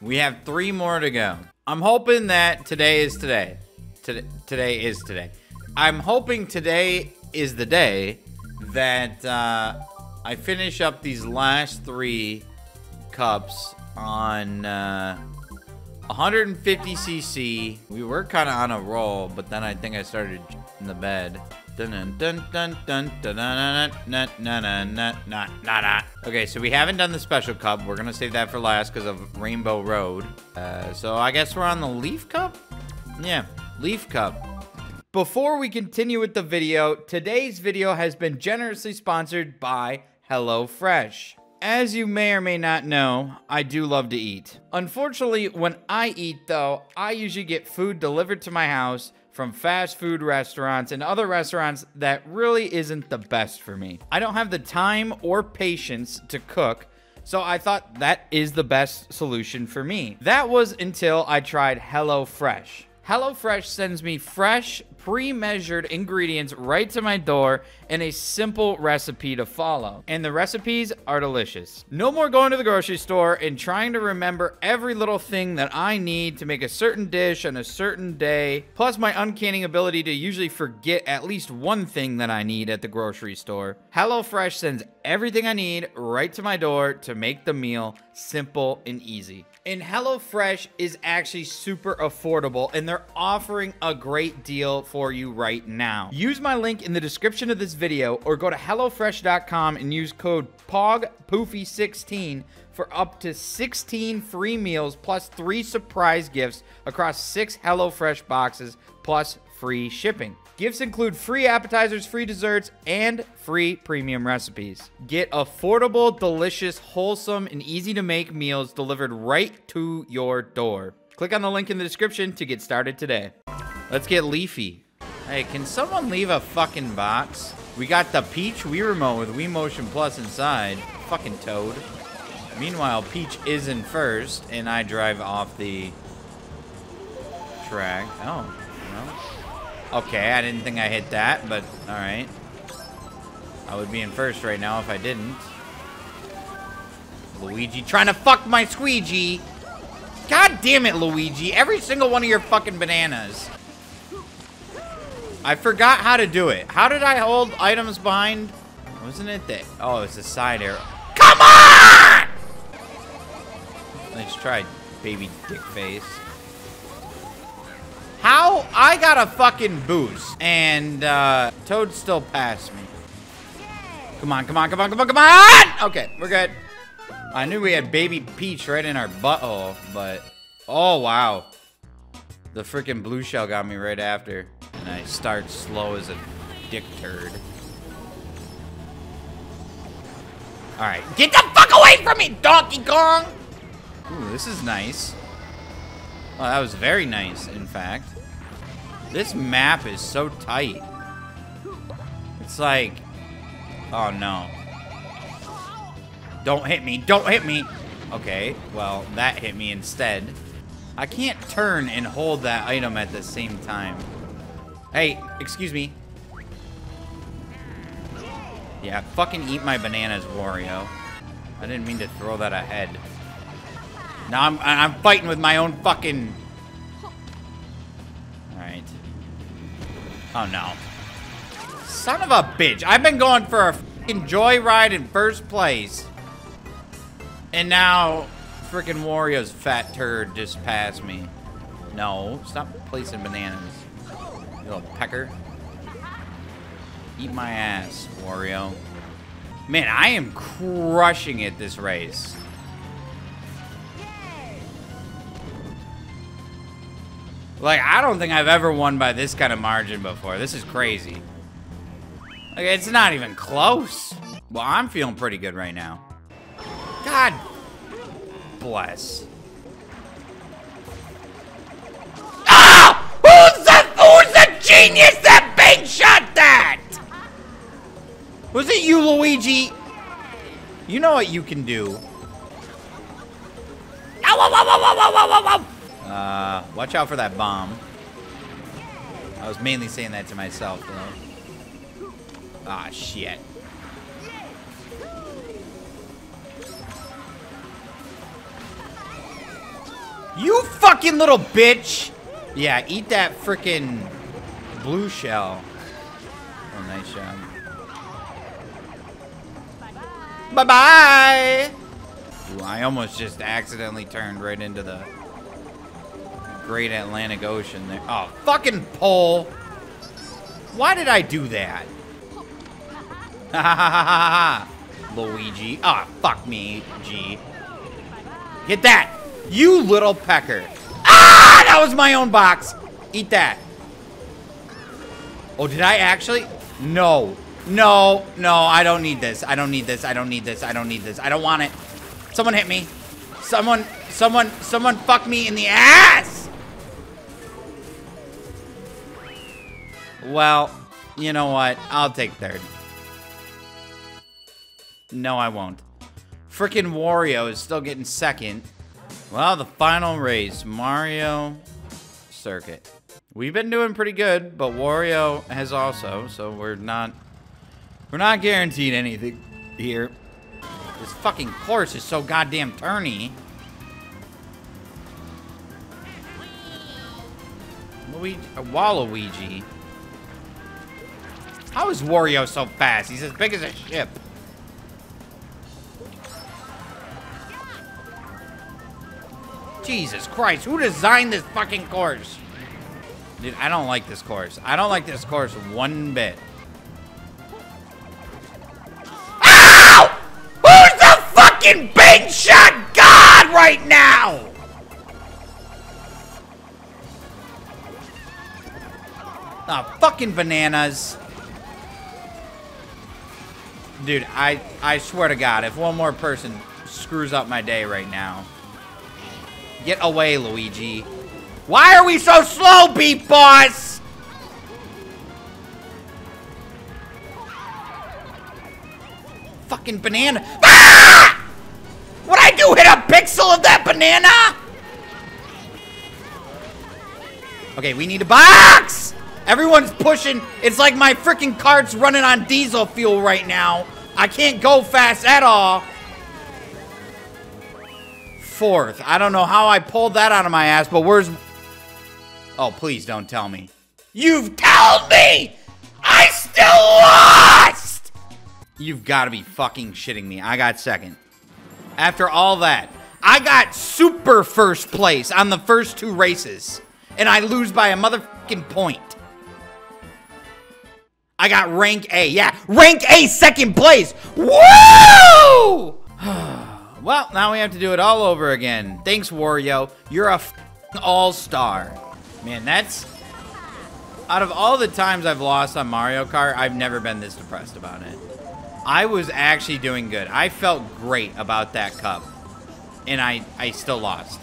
We have 3 more to go. I'm hoping that today is today. Today is today. I'm hoping today is the day that I finish up these last 3 cups on 150cc. We were kind of on a roll, but then I think I started in the bed. Okay, so we haven't done the special cup. We're gonna save that for last because of Rainbow Road. So I guess we're on the Leaf Cup? Yeah, Leaf Cup. Before we continue with the video, today's video has been generously sponsored by HelloFresh. As you may or may not know, I do love to eat. Unfortunately, when I eat though, I usually get food delivered to my house from fast food restaurants and other restaurants that really isn't the best for me. I don't have the time or patience to cook, so I thought that is the best solution for me. That was until I tried HelloFresh. HelloFresh sends me fresh, pre-measured ingredients right to my door and a simple recipe to follow. And the recipes are delicious. No more going to the grocery store and trying to remember every little thing that I need to make a certain dish on a certain day. Plus my uncanny ability to usually forget at least one thing that I need at the grocery store. HelloFresh sends everything I need right to my door to make the meal simple and easy. And HelloFresh is actually super affordable, and they're offering a great deal for you right now. Use my link in the description of this video or go to HelloFresh.com and use code POG-POOFE16 for up to 16 free meals plus 3 surprise gifts across 6 HelloFresh boxes plus free shipping. Gifts include free appetizers, free desserts, and free premium recipes. Get affordable, delicious, wholesome, and easy-to-make meals delivered right to your door. Click on the link in the description to get started today. Let's get leafy. Hey, can someone leave a fucking box? We got the Peach Wii Remote with Wii Motion Plus inside. Fucking Toad. Meanwhile, Peach is in first, and I drive off the track. Oh, no. Okay, I didn't think I hit that, but alright. I would be in first right now if I didn't. Luigi trying to fuck my squeegee! God damn it, Luigi! Every single one of your fucking bananas. I forgot how to do it. How did I hold items behind? Wasn't it that? Oh, it's a side arrow. Come on! Let's try baby dick face. How? I got a fucking boost. And, Toad still passed me. Come on, come on, come on, come on, come on! Okay, we're good. I knew we had Baby Peach right in our butthole, but... Oh, wow. The freaking blue shell got me right after. And I start slow as a dick turd. Alright, get the fuck away from me, Donkey Kong! Ooh, this is nice. Oh, that was very nice, in fact. This map is so tight. It's like... Oh, no. Don't hit me. Don't hit me. Okay, well, that hit me instead. I can't turn and hold that item at the same time. Hey, excuse me. Yeah, fucking eat my bananas, Wario. I didn't mean to throw that ahead. Now I'm fighting with my own fucking... Alright. Oh no. Son of a bitch. I've been going for a fucking joyride in first place. And now, freaking Wario's fat turd just passed me. No, stop placing bananas. You little pecker. Eat my ass, Wario. Man, I am crushing it this race. Like, I don't think I've ever won by this kind of margin before. This is crazy. Like, it's not even close. Well, I'm feeling pretty good right now. God bless. Ah! Who's the genius that big shot that? Was it you, Luigi? You know what you can do. Watch out for that bomb. I was mainly saying that to myself, though. Ah, shit. You fucking little bitch! Yeah, eat that frickin' blue shell. Oh, nice shot. Bye-bye! Ooh, I almost just accidentally turned right into the Great Atlantic Ocean there. Oh, fucking pole! Why did I do that? Ha ha ha ha ha! Luigi. Ah, oh, fuck me, G. Get that! You little pecker. Ah! That was my own box! Eat that. Oh, did I actually? No. No, no, I don't need this. I don't need this. I don't need this. I don't need this. I don't want it. Someone hit me. Someone fuck me in the ass! Well, you know what? I'll take third. No, I won't. Frickin' Wario is still getting second. Well, the final race, Mario Circuit. We've been doing pretty good, but Wario has also, so we're not guaranteed anything here. This fucking course is so goddamn turny. Luigi, Waluigi. How is Wario so fast? He's as big as a ship. Jesus Christ, who designed this fucking course? Dude, I don't like this course. I don't like this course one bit. Ow! Who's the fucking big shot god right now? Ah, fucking bananas. Dude, I swear to God, if one more person screws up my day right now. Get away, Luigi. Why are we so slow, Beat Boss? Fucking banana. Ah! What'd I do? Hit a pixel of that banana? Okay, we need a box! Everyone's pushing. It's like my freaking cart's running on diesel fuel right now. I can't go fast at all. Fourth. I don't know how I pulled that out of my ass, but where's... Oh, please don't tell me. You've told me! I still lost! You've got to be fucking shitting me. I got second. After all that, I got super first place on the first two races, and I lose by a motherfucking point. I got rank A. Yeah, rank A second place. Woo! Well, now we have to do it all over again. Thanks, Wario. You're a f***ing all-star. Man, that's... Out of all the times I've lost on Mario Kart, I've never been this depressed about it. I was actually doing good. I felt great about that cup. And I still lost.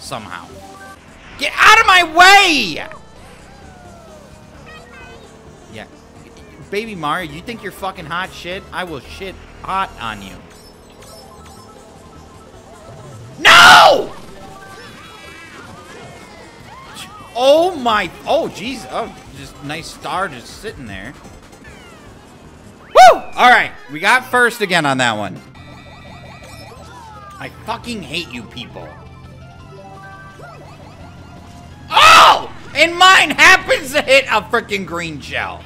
Somehow. Get out of my way! Yeah. Baby Mario, you think you're fucking hot shit? I will shit hot on you. No! Oh my, oh jeez, oh, just nice star just sitting there. Woo! All right, we got first again on that one. I fucking hate you people. Oh! And mine happens to hit a freaking green shell.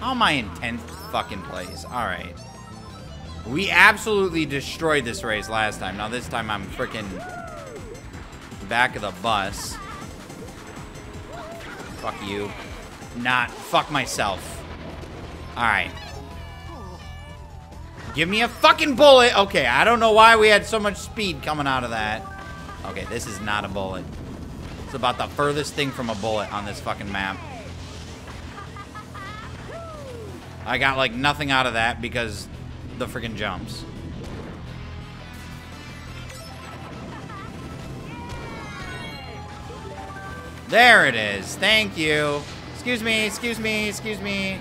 How am I in 10th fucking place? All right. We absolutely destroyed this race last time. Now this time I'm freaking back of the bus. Fuck you. Not fuck myself. Alright. Give me a fucking bullet. Okay, I don't know why we had so much speed coming out of that. Okay, this is not a bullet. It's about the furthest thing from a bullet on this fucking map. I got like nothing out of that because... the freaking jumps. There it is. Thank you. Excuse me, excuse me, excuse me.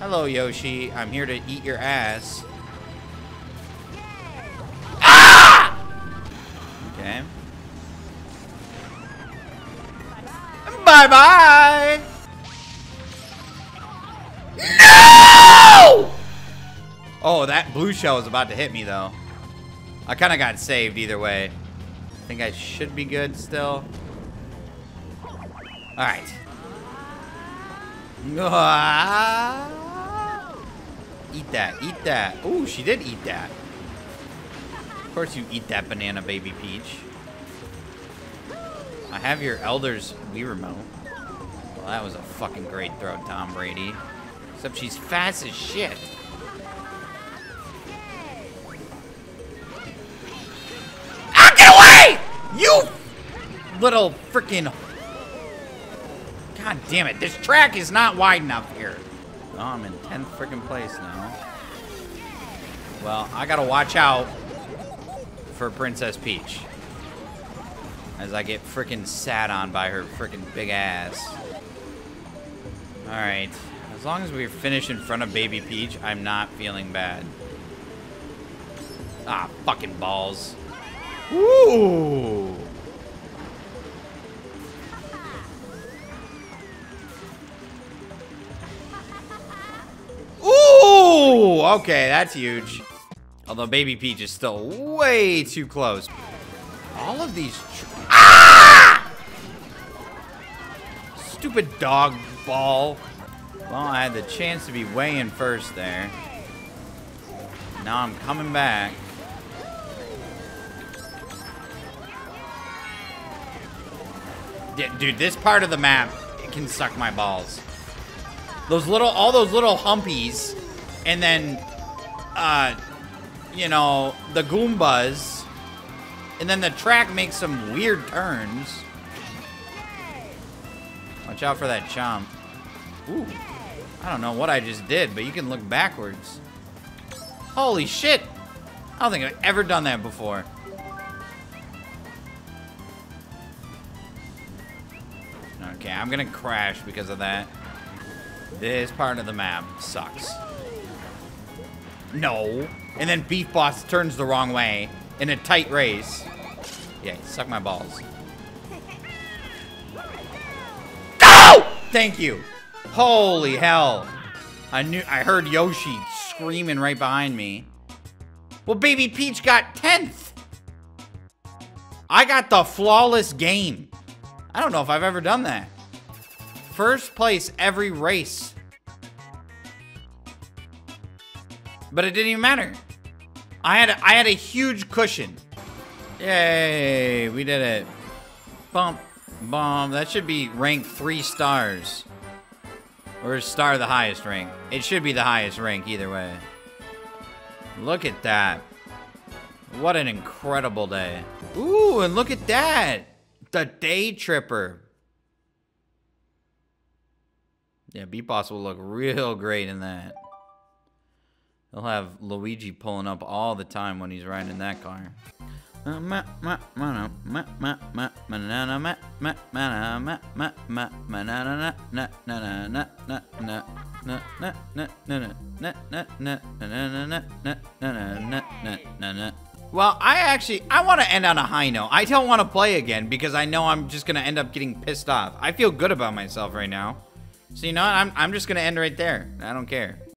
Hello, Yoshi. I'm here to eat your ass. Ah! Okay. Bye-bye! No! Oh, that blue shell was about to hit me, though. I kind of got saved either way. think I should be good still. Alright. Eat that, eat that. Ooh, she did eat that. Of course you eat that banana, Baby Peach. I have your Elder's Wii Remote. Well, that was a fucking great throw, Tom Brady. Except she's fast as shit. Ah, get away! You little freaking... God damn it, this track is not wide enough here. Oh, I'm in 10th freaking place now. Well, I gotta watch out for Princess Peach. As I get freaking sat on by her freaking big ass. Alright. As long as we finish in front of Baby Peach, I'm not feeling bad. Ah, fucking balls. Woo! Ooh! Okay, that's huge. Although Baby Peach is still way too close. All of these... Ah! Stupid dog ball. Well, I had the chance to be way in first there. Now I'm coming back. Dude, this part of the map, it can suck my balls. Those little, all those little humpies, and then, you know, the Goombas, and then the track makes some weird turns. Watch out for that Chomp. Ooh, I don't know what I just did, but you can look backwards. Holy shit! I don't think I've ever done that before. Okay, I'm gonna crash because of that. This part of the map sucks. No. And then Beef Boss turns the wrong way in a tight race. Yeah, suck my balls. Go! Thank you. Holy hell. I heard Yoshi screaming right behind me. Well, Baby Peach got 10th. I got the flawless game. I don't know if I've ever done that. First place every race. But it didn't even matter. I had a huge cushion. Yay, we did it. Bump, bomb. That should be ranked 3 stars. Or star the highest rank. It should be the highest rank either way. Look at that. What an incredible day. Ooh, and look at that. The Day Tripper. Yeah, Beat Boss will look real great in that. They'll have Luigi pulling up all the time when he's riding that car. Well, I want to end on a high note. I don't want to play again because I know I'm just going to end up getting pissed off. I feel good about myself right now. So you know what? I'm just gonna end right there. I don't care.